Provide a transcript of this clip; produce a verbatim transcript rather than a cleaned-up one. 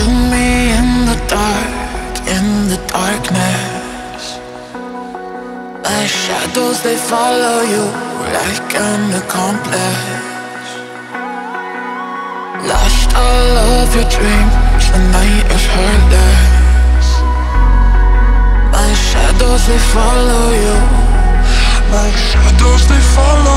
kill me in the dark, in the darkness. The shadows, they follow you like an accomplice. Lost all of your dreams, the night is heartless. My shadows, they follow you. My shadows, they follow you.